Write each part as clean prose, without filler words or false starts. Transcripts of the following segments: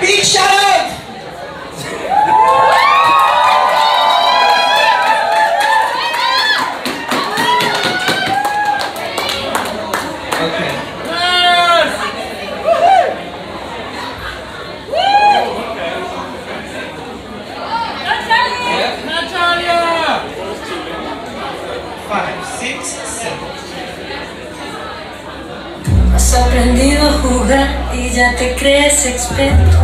Big shout out! Okay. Natalia! Natalia! 5, 6, 7. Has aprendido a jugar y ya te crees experto.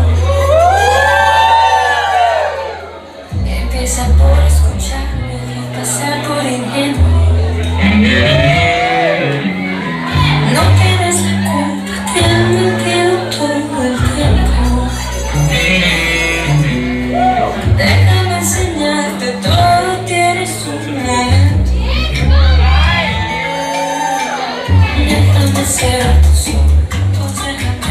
Empieza por escucharme y pasar por ingenuo. No tienes la culpa, te han mentido todo el tiempo. Déjame enseñarte todo, tienes un momento. Mientras me cierro tus ojos, déjame.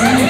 Thank you.